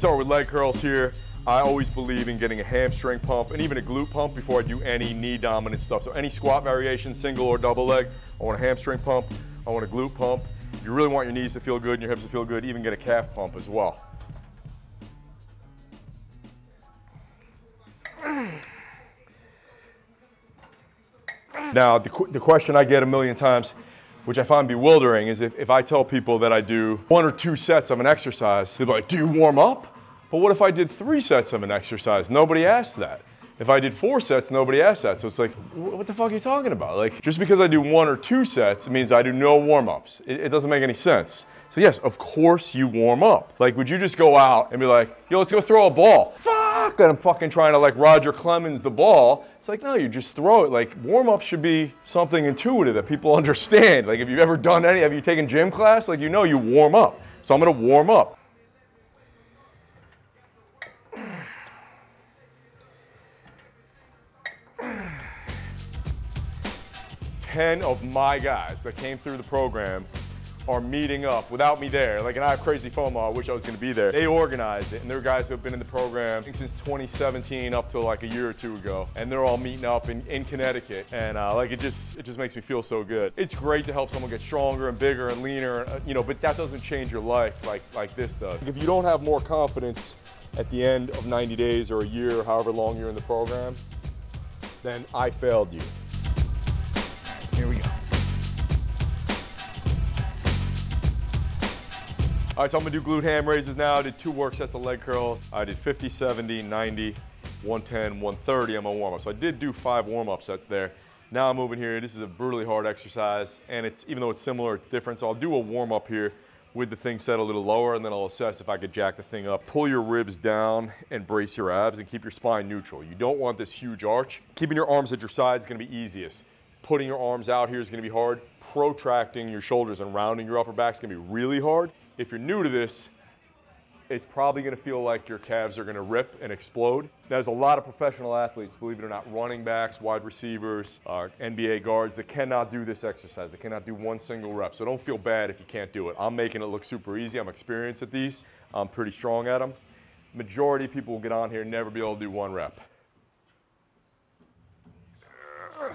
start with leg curls here. I always believe in getting a hamstring pump and even a glute pump before I do any knee dominant stuff. So any squat variation, single or double leg, I want a hamstring pump, I want a glute pump. If you really want your knees to feel good and your hips to feel good, even get a calf pump as well. Now, the question I get a million times, which I find bewildering, is if I tell people that I do 1 or 2 sets of an exercise, they'll be like, do you warm up? But what if I did 3 sets of an exercise? Nobody asks that. If I did 4 sets, nobody asks that. So it's like, what the fuck are you talking about? Like, just because I do 1 or 2 sets, it means I do no warm-ups. It doesn't make any sense. So yes, of course you warm up. Like, would you just go out and be like, yo, let's go throw a ball? Fuck, that I'm fucking trying to like Roger Clemens the ball. It's like, no, you just throw it. Like, warm-up should be something intuitive that people understand. Like, if you've ever done any, have you taken gym class? Like, you know you warm up. So I'm gonna warm up. Ten of my guys that came through the program are meeting up without me there. Like, and I have crazy FOMO, I wish I was gonna be there. They organized it, and they're guys who have been in the program, I think, since 2017 up to like a year or 2 ago. And they're all meeting up in Connecticut. And like, it just makes me feel so good. It's great to help someone get stronger and bigger and leaner, you know, but that doesn't change your life like this does. If you don't have more confidence at the end of 90 days or a year, or however long you're in the program, then I failed you. Here we go. All right, so I'm gonna do glute ham raises now. I did 2 work sets of leg curls. I did 50, 70, 90, 110, 130 on my warm-up. So I did do 5 warm-up sets there. Now I'm moving here. This is a brutally hard exercise, and it's, even though it's similar, it's different. So I'll do a warm-up here with the thing set a little lower, and then I'll assess if I could jack the thing up. Pull your ribs down and brace your abs and keep your spine neutral. You don't want this huge arch. Keeping your arms at your side is gonna be easiest. Putting your arms out here is gonna be hard. Protracting your shoulders and rounding your upper back is gonna be really hard. If you're new to this, it's probably gonna feel like your calves are gonna rip and explode. There's a lot of professional athletes, believe it or not, running backs, wide receivers, NBA guards that cannot do this exercise. They cannot do 1 single rep. So don't feel bad if you can't do it. I'm making it look super easy. I'm experienced at these. I'm pretty strong at them. Majority of people will get on here and never be able to do 1 rep.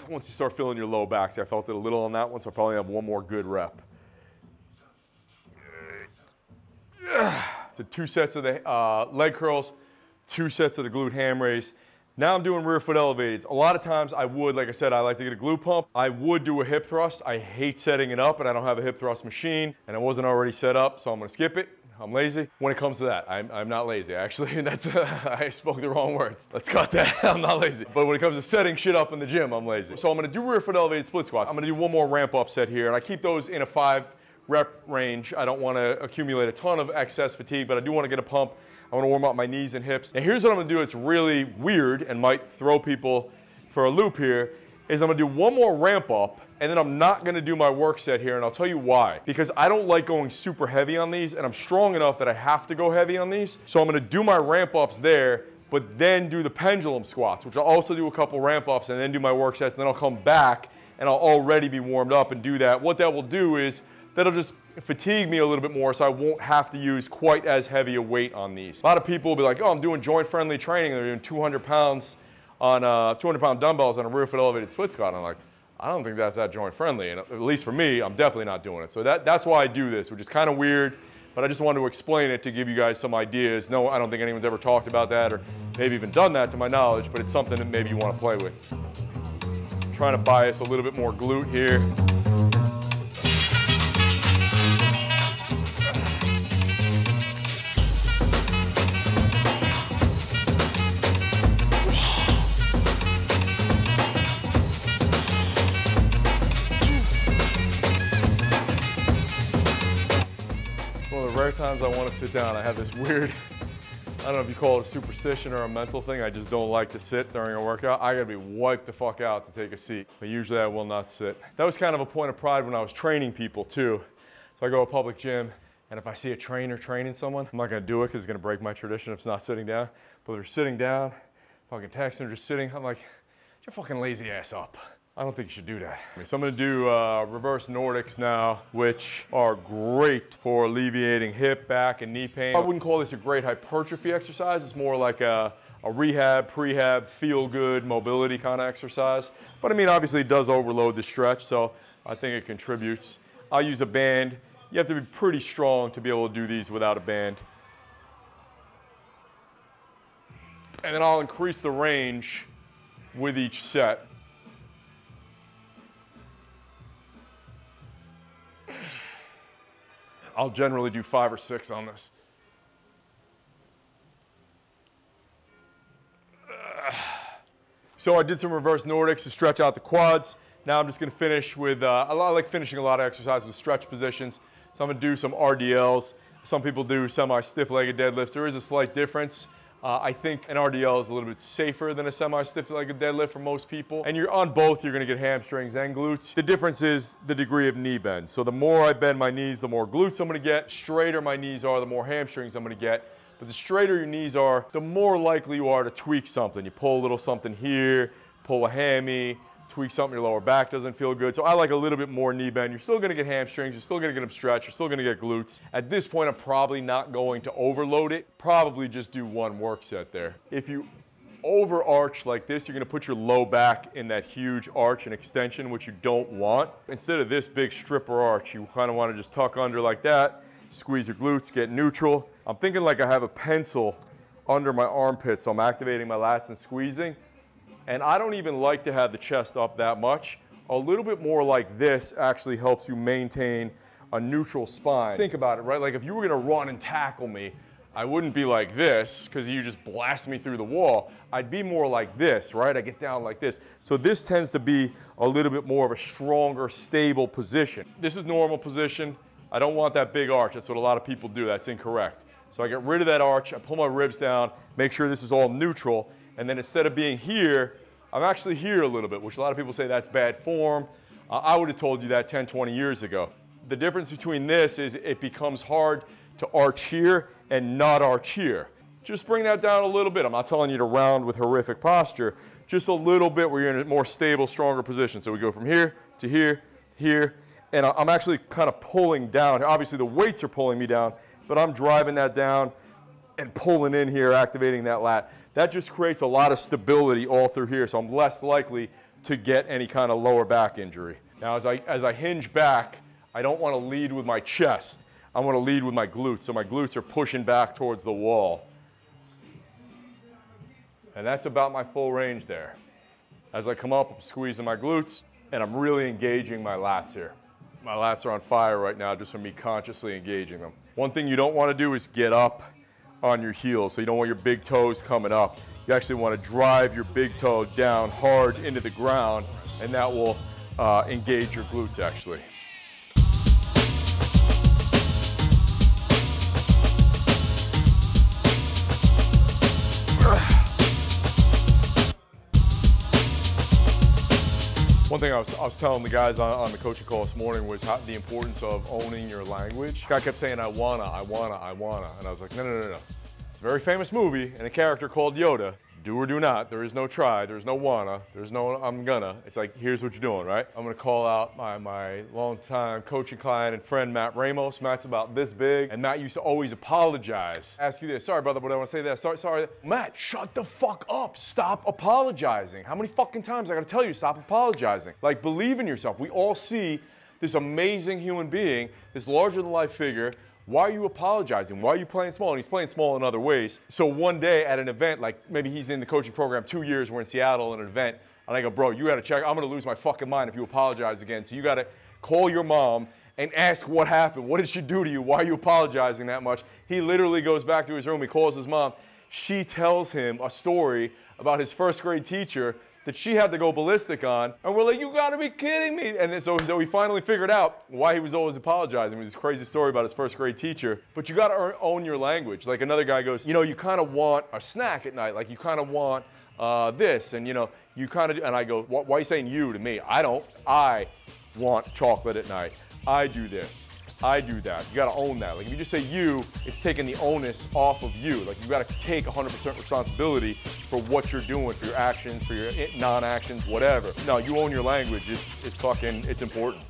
Once you start feeling your low back, see, I felt it a little on that one, so I probably have 1 more good rep. So 2 sets of the leg curls, 2 sets of the glute ham raise. Now I'm doing rear foot elevated. A lot of times I would, like I said, I like to get a glute pump. I would do a hip thrust. I hate setting it up, and I don't have a hip thrust machine, and it wasn't already set up, so I'm gonna skip it. I'm lazy. When it comes to that, I'm not lazy, actually. That's, I spoke the wrong words. Let's cut that. I'm not lazy. But when it comes to setting shit up in the gym, I'm lazy. So I'm gonna do rear foot elevated split squats. I'm gonna do 1 more ramp up set here, and I keep those in a 5 rep range. I don't wanna accumulate a ton of excess fatigue, but I do wanna get a pump. I wanna warm up my knees and hips. And here's what I'm gonna do. It's really weird and might throw people for a loop here, is I'm gonna do 1 more ramp up, and then I'm not gonna do my work set here, and I'll tell you why. Because I don't like going super heavy on these, and I'm strong enough that I have to go heavy on these. So I'm gonna do my ramp ups there, but then do the pendulum squats, which I'll also do a couple ramp ups and then do my work sets, and then I'll come back and I'll already be warmed up and do that. What that will do is that'll just fatigue me a little bit more, so I won't have to use quite as heavy a weight on these. A lot of people will be like, oh, I'm doing joint friendly training, and they're doing 200 pounds on 200-pound dumbbells on a rear foot elevated split squat. And I'm like, I don't think that's that joint friendly, and at least for me, I'm definitely not doing it. So that's why I do this, which is kind of weird, but I just wanted to explain it to give you guys some ideas. No, I don't think anyone's ever talked about that, or maybe even done that to my knowledge, but it's something that maybe you want to play with. I'm trying to bias a little bit more glute here. Times I want to sit down. I have this weird, I don't know if you call it a superstition or a mental thing, I just don't like to sit during a workout. I gotta be wiped the fuck out to take a seat, but usually I will not sit. That was kind of a point of pride when I was training people too. So I go to a public gym, and if I see a trainer training someone, I'm not gonna do it because it's gonna break my tradition if it's not sitting down. But they're sitting down, fucking texting or just sitting, I'm like, get your fucking lazy ass up. I don't think you should do that. So I'm gonna do reverse Nordics now, which are great for alleviating hip, back, and knee pain. I wouldn't call this a great hypertrophy exercise. It's more like a rehab, prehab, feel good, mobility kind of exercise. But I mean, obviously it does overload the stretch, so I think it contributes. I use a band. You have to be pretty strong to be able to do these without a band. And then I'll increase the range with each set. I'll generally do 5 or 6 on this. So I did some reverse Nordics to stretch out the quads. Now I'm just gonna finish with, I like finishing a lot of exercises with stretch positions. So I'm gonna do some RDLs. Some people do semi-stiff-legged deadlifts. There is a slight difference. I think an RDL is a little bit safer than a semi-stiff-legged deadlift for most people. And you're on both, you're gonna get hamstrings and glutes. The difference is the degree of knee bend. So the more I bend my knees, the more glutes I'm gonna get. Straighter my knees are, the more hamstrings I'm gonna get. But the straighter your knees are, the more likely you are to tweak something. You pull a little something here, pull a hammy, tweak something, your lower back doesn't feel good. So I like a little bit more knee bend. You're still gonna get hamstrings, you're still gonna get them stretched, you're still gonna get glutes. At this point, I'm probably not going to overload it. Probably just do one work set there. If you overarch like this, you're gonna put your low back in that huge arch and extension, which you don't want. Instead of this big stripper arch, you kinda wanna just tuck under like that, squeeze your glutes, get neutral. I'm thinking like I have a pencil under my armpit, so I'm activating my lats and squeezing. And I don't even like to have the chest up that much. A little bit more like this actually helps you maintain a neutral spine. Think about it, right? Like if you were gonna run and tackle me, I wouldn't be like this because you just blast me through the wall. I'd be more like this, right? I get down like this. So this tends to be a little bit more of a stronger, stable position. This is normal position. I don't want that big arch. That's what a lot of people do. That's incorrect. So I get rid of that arch. I pull my ribs down, make sure this is all neutral. And then instead of being here, I'm actually here a little bit, which a lot of people say that's bad form. I would have told you that 10, 20 years ago. The difference between this is it becomes hard to arch here and not arch here. Just bring that down a little bit. I'm not telling you to round with horrific posture, just a little bit where you're in a more stable, stronger position. So we go from here to here, here, and I'm actually kind of pulling down. Obviously the weights are pulling me down, but I'm driving that down and pulling in here, activating that lat. That just creates a lot of stability all through here, so I'm less likely to get any kind of lower back injury. Now, as I hinge back, I don't want to lead with my chest. I want to lead with my glutes, so my glutes are pushing back towards the wall. And that's about my full range there. As I come up, I'm squeezing my glutes, and I'm really engaging my lats here. My lats are on fire right now just from me consciously engaging them. One thing you don't want to do is get up on your heels, so you don't want your big toes coming up. You actually want to drive your big toe down hard into the ground, and that will engage your glutes actually. One thing I was telling the guys on the coaching call this morning was how, the importance of owning your language. I kept saying, I wanna. And I was like, no. It's a very famous movie and a character called Yoda. Do or do not, there is no try, there's no wanna, there's no I'm gonna. It's like, here's what you're doing, right? I'm gonna call out my longtime coaching client and friend, Matt Ramos. Matt's about this big, and Matt used to always apologize. Ask you this, sorry brother, but I wanna say that, sorry. Matt, shut the fuck up, stop apologizing. How many fucking times I gotta tell you, stop apologizing? Like, believe in yourself. We all see this amazing human being, this larger than life figure. Why are you apologizing? Why are you playing small? And he's playing small in other ways. So one day at an event, like maybe he's in the coaching program 2 years, we're in Seattle at an event, and I go, bro, you gotta check, I'm gonna lose my fucking mind if you apologize again. So you gotta call your mom and ask what happened. What did she do to you? Why are you apologizing that much? He literally goes back to his room, he calls his mom. She tells him a story about his first grade teacher that she had to go ballistic on, and we're like, you gotta be kidding me. And then so he finally figured out why he was always apologizing. It was this crazy story about his first grade teacher, but you gotta own your language. Like another guy goes, you know, you kinda want a snack at night, like you kinda want this, and you know, you kinda, and I go, why are you saying you to me? I want chocolate at night. I do this. I do that. You got to own that. Like if you just say you, it's taking the onus off of you. Like you got to take 100% responsibility for what you're doing, for your actions, for your non-actions, whatever. No, you own your language. It's fucking, it's important.